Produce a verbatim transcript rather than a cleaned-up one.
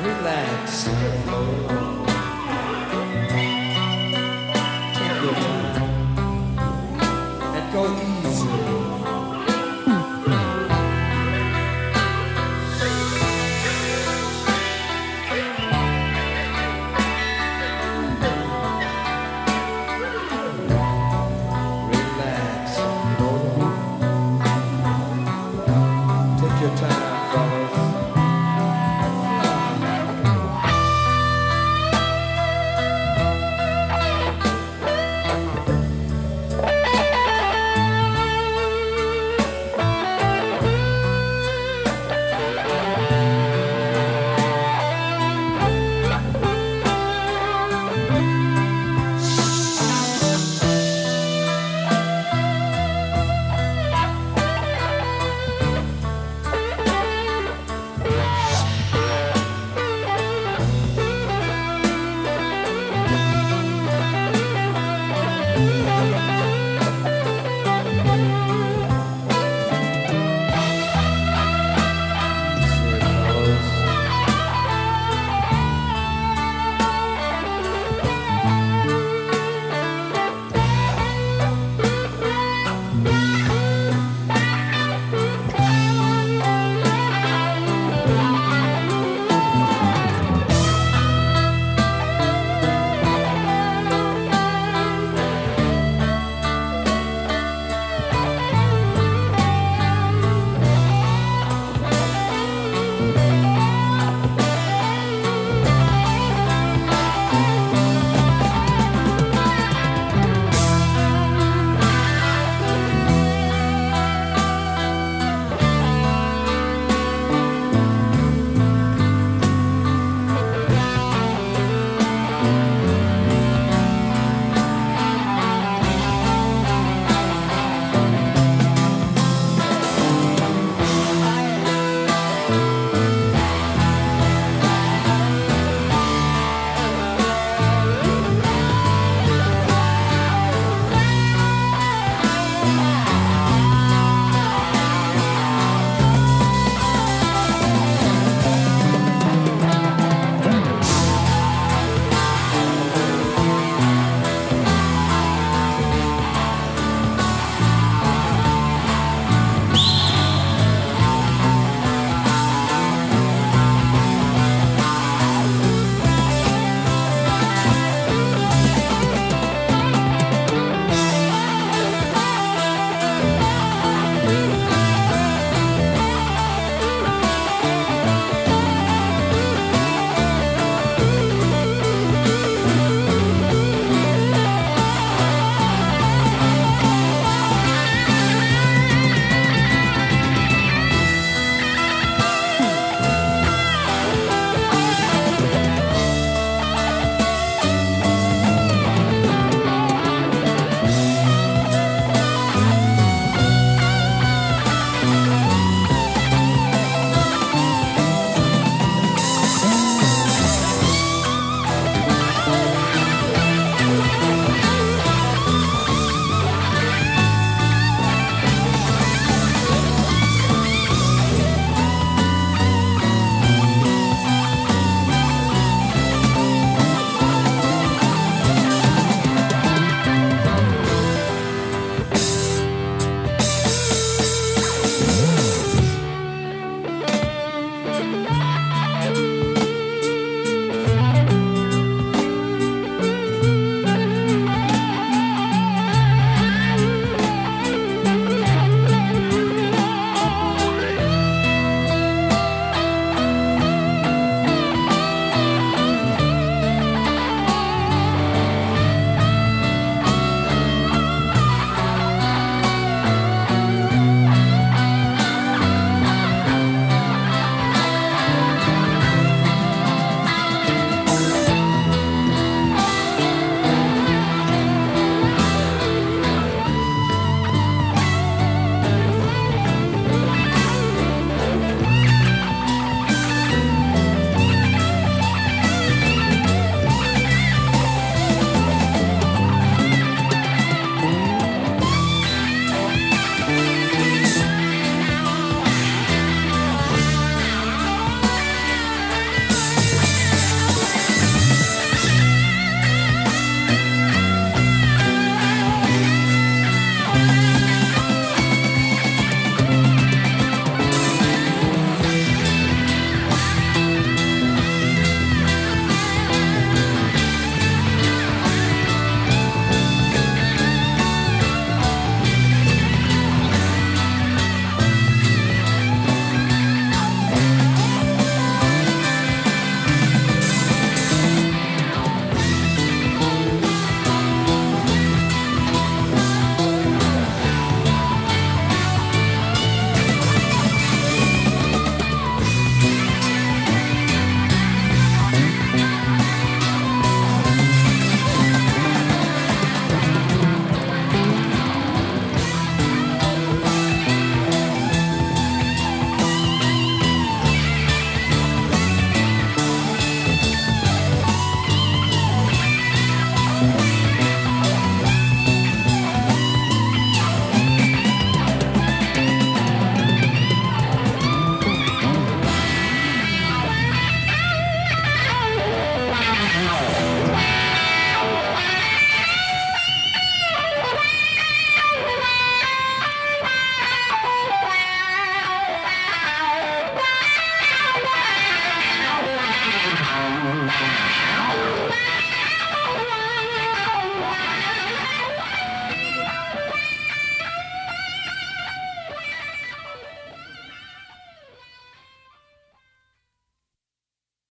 Relax. Relax.